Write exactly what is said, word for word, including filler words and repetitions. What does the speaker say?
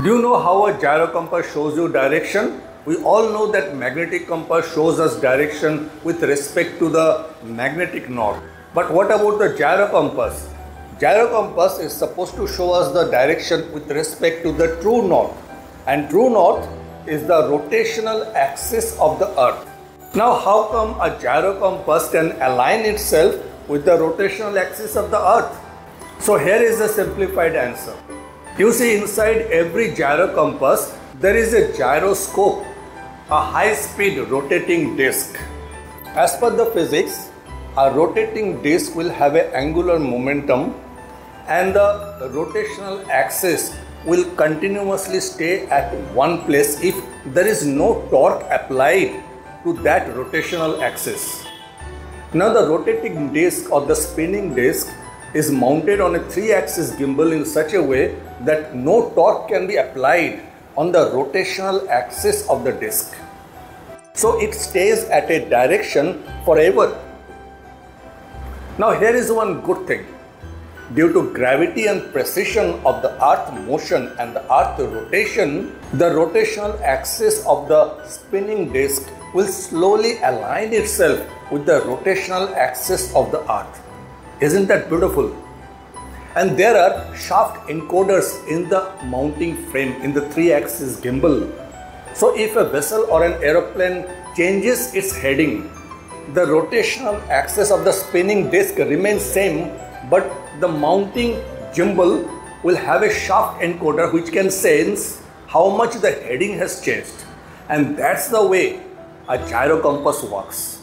Do you know how a gyro compass shows you direction? We all know that magnetic compass shows us direction with respect to the magnetic north. But what about the gyro compass? Gyro compass is supposed to show us the direction with respect to the true north. And true north is the rotational axis of the earth. Now how come a gyro compass can align itself with the rotational axis of the earth? So here is a simplified answer. You see, inside every gyro compass, there is a gyroscope, a high-speed rotating disc. As per the physics, a rotating disc will have an angular momentum and the rotational axis will continuously stay at one place if there is no torque applied to that rotational axis. Now the rotating disc or the spinning disc is mounted on a three-axis gimbal in such a way that no torque can be applied on the rotational axis of the disc. So it stays at a direction forever. Now here is one good thing. Due to gravity and precision of the earth motion and the earth rotation, the rotational axis of the spinning disc will slowly align itself with the rotational axis of the earth. Isn't that beautiful? And there are shaft encoders in the mounting frame in the three-axis gimbal. So if a vessel or an aeroplane changes its heading, the rotational axis of the spinning disc remains same, but the mounting gimbal will have a shaft encoder which can sense how much the heading has changed. And that's the way a gyro compass works.